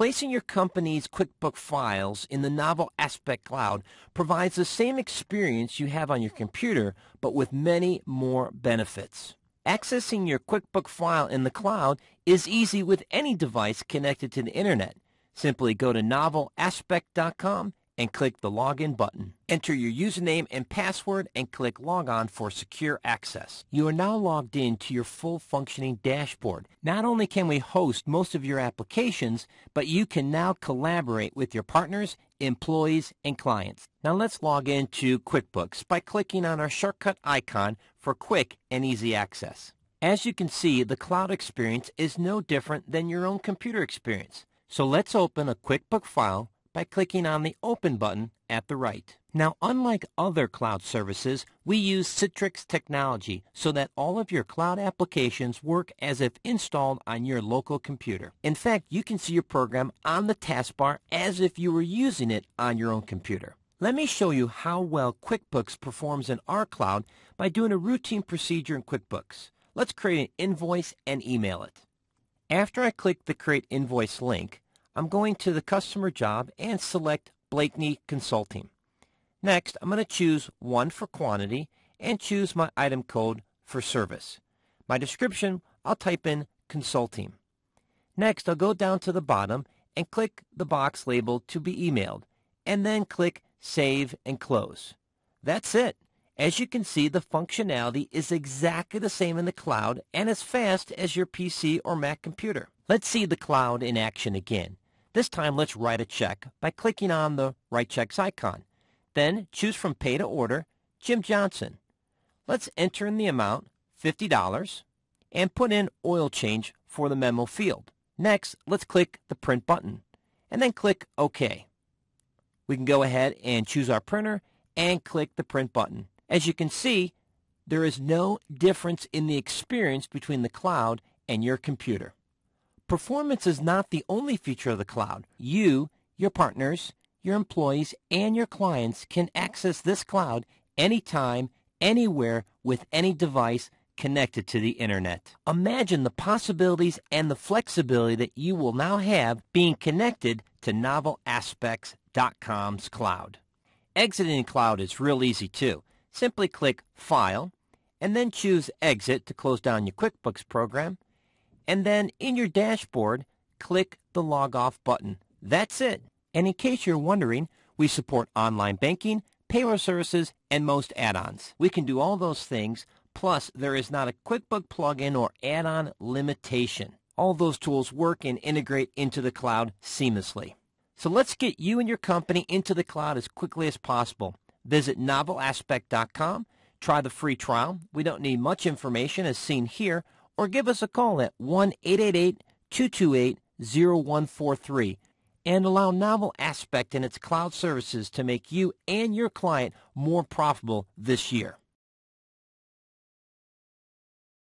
Placing your company's QuickBooks files in the NovelASPect cloud provides the same experience you have on your computer, but with many more benefits. Accessing your QuickBooks file in the cloud is easy with any device connected to the internet. Simply go to NovelASPect.com and click the Login button. Enter your username and password and click Log On for secure access. You are now logged in to your full functioning dashboard. Not only can we host most of your applications, but you can now collaborate with your partners, employees, and clients. Now let's log into QuickBooks by clicking on our shortcut icon for quick and easy access. As you can see, the cloud experience is no different than your own computer experience. So let's open a QuickBooks file by clicking on the Open button at the right. Now, unlike other cloud services, we use Citrix technology so that all of your cloud applications work as if installed on your local computer. In fact, you can see your program on the taskbar as if you were using it on your own computer. Let me show you how well QuickBooks performs in our cloud by doing a routine procedure in QuickBooks. Let's create an invoice and email it. After I click the Create Invoice link, I'm going to the customer job and select Blakeney Consulting. Next, I'm going to choose one for quantity and choose my item code for service. My description, I'll type in consulting. Next, I'll go down to the bottom and click the box labeled to be emailed, and then click Save and Close. That's it. As you can see, the functionality is exactly the same in the cloud and as fast as your PC or Mac computer. Let's see the cloud in action again. This time, let's write a check by clicking on the Write Checks icon. Then choose from Pay to Order, Jim Johnson. Let's enter in the amount, $50, and put in oil change for the memo field. Next, let's click the Print button, and then click OK. We can go ahead and choose our printer and click the Print button. As you can see, there is no difference in the experience between the cloud and your computer. Performance is not the only feature of the cloud. You, your partners, your employees, and your clients can access this cloud anytime, anywhere, with any device connected to the internet. Imagine the possibilities and the flexibility that you will now have being connected to NovelASPect's cloud. Exiting cloud is real easy too. Simply click File and then choose Exit to close down your QuickBooks program, and then in your dashboard click the Log Off button. That's it. And in case you're wondering, we support online banking, payroll services, and most add-ons. We can do all those things, plus there is not a QuickBooks plugin or add-on limitation. All those tools work and integrate into the cloud seamlessly. So let's get you and your company into the cloud as quickly as possible. Visit NovelASPect.com, try the free trial. We don't need much information as seen here, or give us a call at 1-888-228-0143. And allow NovelASPect and its cloud services to make you and your client more profitable this year.